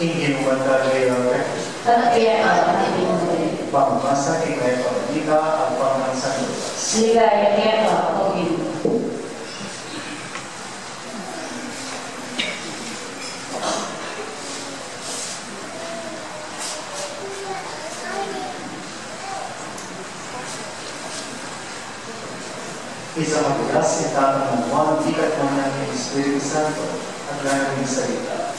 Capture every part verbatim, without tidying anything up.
ingin mengetahui praktis. Bahasa kehidupan kita apa bahasa kita? Sila yang apa begini? Isa magkasi tanong mo, di ka tunay ng Espiritu Santo at lahat ng salita.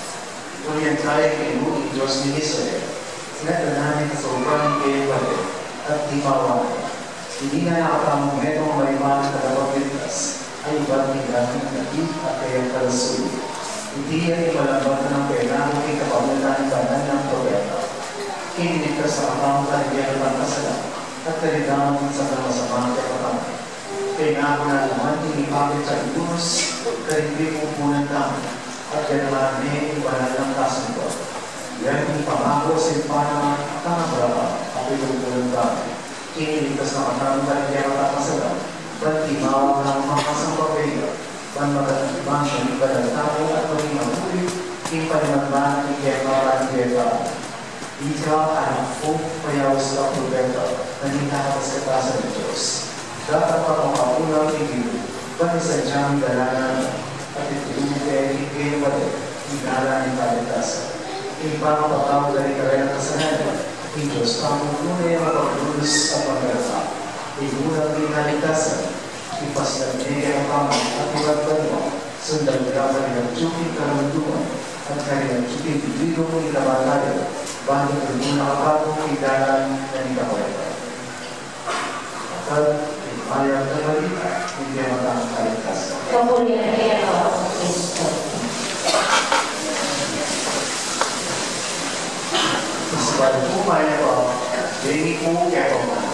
Ngunit tayo kayo ng Diyos ni Israel, sinatanahin sa sobrang kayo at di mawala. Hindi na nakatamong metong marimahal na kapapintas ay iba't nilang naging at kayang kalasuyo. Hindi yan ibalabatan ang kailangan ng kapagutan ng banan ng problema. Kinilig ka sa amang talagyan ng kasalan at talidangan sa kamasamang kapapang. Kailangan na naman tinipapit sa Diyos, karibig upunan kami at ganalanin ibanan ng kasunod. Yan ang pangako sa Pana at ang braba at ipupunan kami. Kiniligtas na katanggay niya ang kasalan, ba't timawag ng makasang papaya, ba't matatibang ng ibanan tao at maging mahuli, ipanimagman ng kaya kaya Ika anak po, payawas na problema, nanitakas katasan ng Diyos. Dapat ang kapulang igilu, dahil sa diyang dalanan at itinugay kayo pati, hinala ng kalitasan. Ibang pataw na rin ang kasanayan, ang Diyos tamang tunay ang pagdulos at pagkasa. Igulang ng kalitasan, ipaslagay ang kamang at ibagdan mo, sundan ka kanilang tsuking karanduan at kanilang tsuking bibiro mo ilabalaya, bago ang muna kapatong hidalan ng ikawala. At ayat terakhir ini tentang kualitas. Kemudian dia kalau Kristo. Sebagai upaya bahwa demi keuntungan.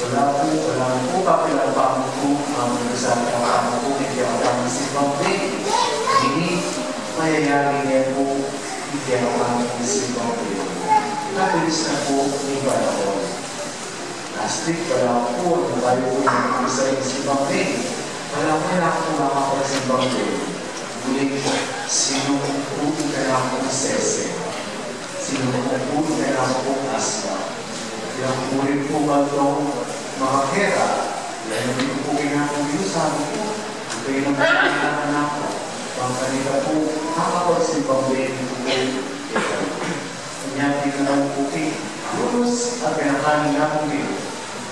Berlaku berlaku tapi dalam buku membesar dalam buku yang dalam Simbang Bengi ini layar lingku yang dalam Simbang Bengi. Nabilis na po ni Balaon. Astig pala po na tayo yung isa yung Simbang Bengi. Wala ko na akong makakala Simbang Bengi. Guling ko, sino kong puto ka na akong sese? Sino kong puto ka na akong asma? Yung ulit po ba itong mga kera? Yan yung ito po kinakuyusan ko. Ito yung nakakala na ako. Ang kanila po, nakakala Simbang Bengi. Yang dikatakan putih, lulus at pinakanin na kong bigo.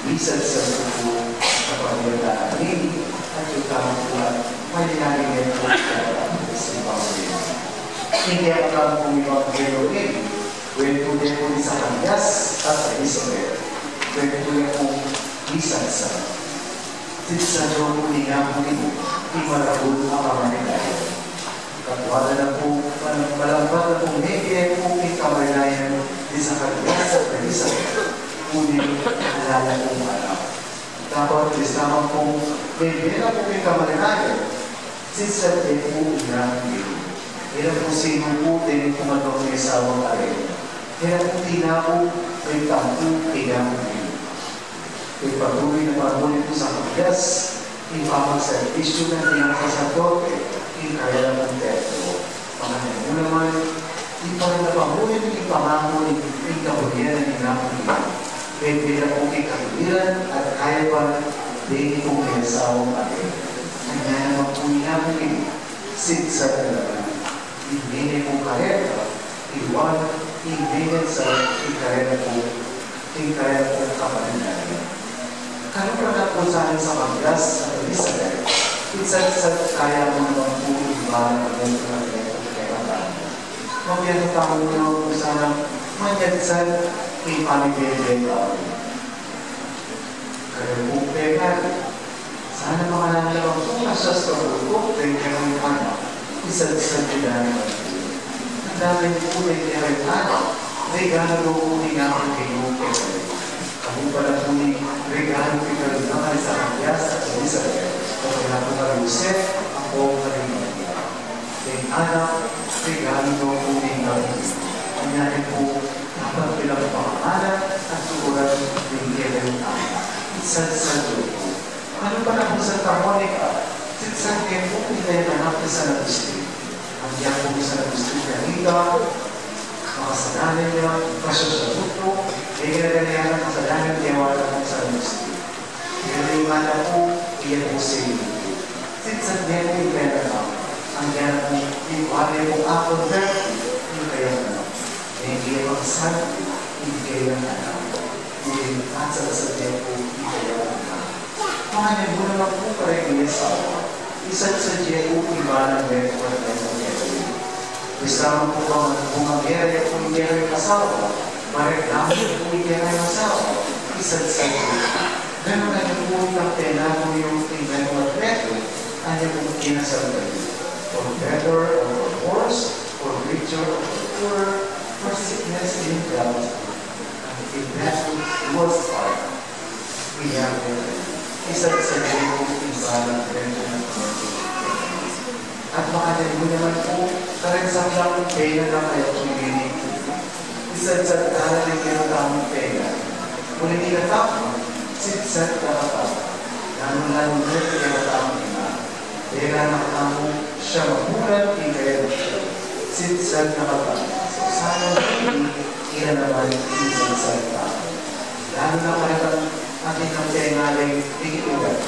Bisa sa buku, kapagdataan din, at yung kamulat, may nangyayin po sa Simbang Bengi. Hindi ang kamukong ipag-bigo din, pwede po din po sa Kanyas at sa Isabel. Pwede po din po bisan sa Sitsadyo po din ang bigo, imalabot ang kamanitayo. Katuwala na po, malambala po, hindi po kamalayan di sa Kanyas at Kalisa. Kundi, halala po malaw. Dapat, islamang po, hindi na po kamalayan. Sitsadyo po na bigo. Ilan po sino po, din po matong isawang arin. Ilan po tinapo, may tampo, ilang bigo. Ipatuloy na parunin po sa Kanyas, ipapagservisyo na niyang kasadote, kaya ng teto. Pangalan mo naman, ipanapahunin, ipamangon, ikabulian ng inapunin. Pwede na po ikabulian at kaya pa din po kaya sa awang atin. Kaya naman po inapunin, sitsa talaga. Ibigay po kaya, iwan, ibigay sa ikaya po, ikaya po kapalinan. Kaya pala po sa akin sa Kanyas at Isabel, isa't-isa't kaya mo naman po ibalang ng mga kailangan. Magyanong tao mo naman po sana magyansan kay panibigay tao. Kaya po pekan, sana makalala lang po na siya sa pagkakot ay kayong anak. Isa't-isa't kailangan naman po. Ang dami po ay kayong anak, regalo po ni naman kayong kailangan. Kami pala po ni regalo kayong naman sa Kanyas at Isabel. Pagkala ko na Yusef, ako na rin natin. Then anak, regalo ko po din namin. Ang nangyari po, dapat bilang pangalan at tukuran ng kailangan. Isa't-sadyo po. Ano ba na po sa Tamonica? Si Sakit kung ikay anak ni San Agustin. Ang yaman ni San Agustin na nila, makasalanan niya, presyo sa luto, kaya na niya ang kasalanan niya wala ng San Agustin. Kaya naman ako, iyan po sa iyo. Sitsak niya ko ikay anak. Ang yaman ni Iwale mo ako na ikay anak. Hindi ang san, ikay anak. At sa kasalanan ko, ikay anak. Mahanin mo naman po karegli sa ako. Isa't sa Diyo, iba ng beto at beto ng beto. Isama po ang bumagere kung iyan ang asawa. Mareklamo kung iyan ang asawa. Isa't sa Diyo. Ganun na yung buong kaptena kung yung beto at beto. Ano yung kinasabay? For better or for worse, for richer or for poorer, for sickness and doubt. And if that was part, we have better. Isa't sa Diyo, iba ng beto at beto. At makanin mo naman po, karagsang lang ang pena na kayo kung ginig po. Isa't-sat na rin yung tamang pena. Kung hindi na tapang, sit-sat na katapang. Nanong-nanong mo kaya na tamang ina. Pena na katapang, siya magulat, ikaya na siya. Sit-sat na katapang. Sana hindi, kaya naman isang-sat na. Lalo na kayo ang inyong tengaling tingin-ugat.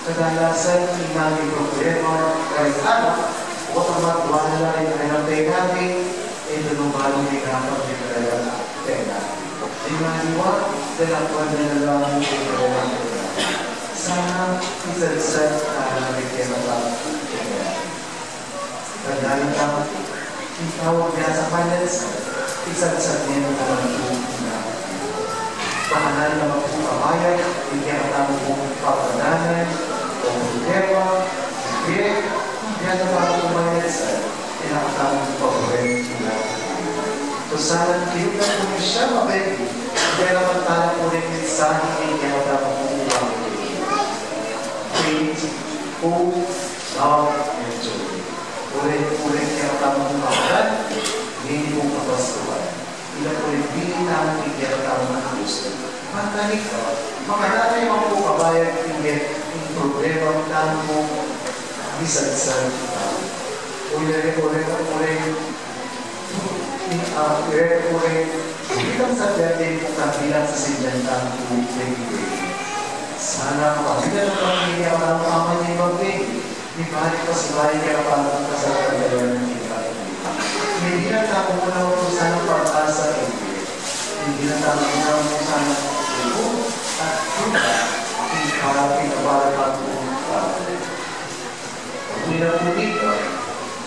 Kadalasan, hindi namin problema kahit anak o kamatwala na rin ay ang tengating ay nanumbalong may kapag may kalalang tengating. Di maniwa, dalakwan na nalang may kalalang tengating. Sana, isalisat na may kalalang tengating. Kadalang ka, ikaw ang nasa panels, isalisat niya na nalang tengating. Pahanan naman po kabayan, hindi ang naman po kapananan, problema, hindi, kaya naman po manyasan, pinakatawag po pagkain nila. So sana kayo na po siya mabigay, kaya naman talang po rin minsan, hindi ang naman po mabigay. Faith, hope, love, and joy. Ulit-ulit kaya naman po kabayan, hindi po kapastuhan. Ilang ulit din naman kaya naman po gusto. Matalik ka, makatay mo po kabayan, hindi, problema lang mo bisan-san ulit-ulit-ulit ulit-ulit bilang sa dating kabilang sa sinyantang ulit-ulit sana kapagitan ng pamilya ang aman niya mag-big di balik pa sa bahay niya kapag kasagalayan ng kita hindi na tapo mo na mo sana pag-asa hindi na tapo mo na mo sana at tuta para pinabarakat mo ang pari. Pag mula po dito,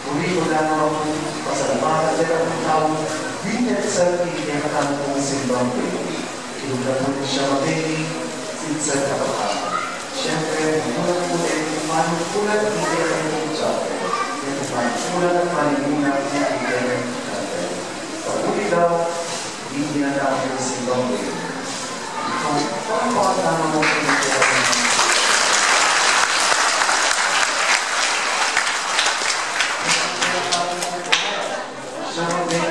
muli ko lang naman po pasalamatan dito ang taong binyat sa pinakatang kong Simbang Bengi. Kinula po rin siya mabili, sinsa kapakata. Siyempre, mula po rin manukulat ng ikerang ng chapter. Ito manukulat ang manimunan ng ikerang ng chapter. Pag muli daw, binyat ang Simbang Bengi. Ikaw, paano naman mo rin Thank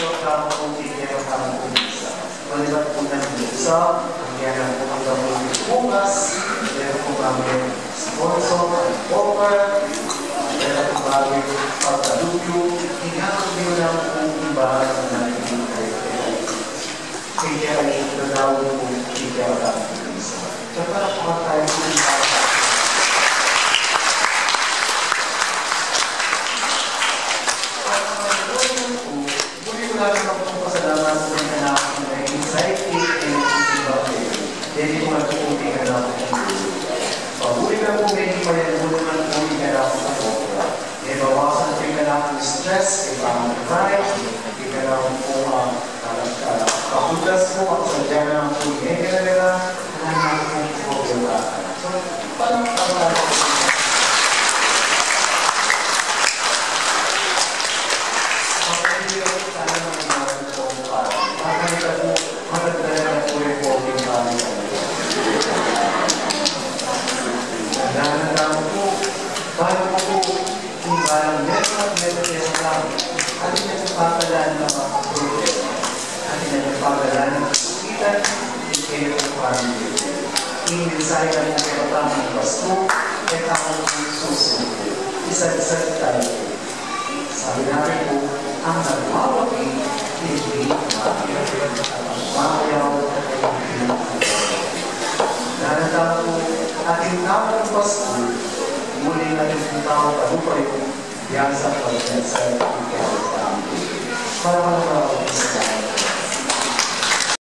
you. ang pag-isa. Wala na po ng pag-isa, ang meron po ang gawin ng bukas, meron po kami sponsor, offer, meron po kami pagkadugyo, hinahapon nyo lang po iba na natin kayo. Kaya ay nagawin po kaya ang pag-isa. Kaya para po tayo ng bata. Stress, ibang pride, ibang po ang kahudas mo at sadya na ang pulingay ka na nila na nakong problema. So, paano ang pagkakot mo? Ang pagkakot mo sana ng mga itong parang. Pagkakot mo, magandala na po yung poging parang. Nandang po, paano po po kung parang meron na ating nagpapagalaan ng mga kapatid, ating nagpapagalaan ng kasakitan, at kayo ng family. Iminsahe na rin ang kapatamang ng Pasko, at ang susunod. Isa-isa tayo. Sabi namin po, ang nagpapagay, hindi makapayaw, ang makapayaw, at hindi makapayaw. Narandang po, ating tamang Pasko, muli na yung tao pagupay po, yang sangat besar di dalam kami. Para para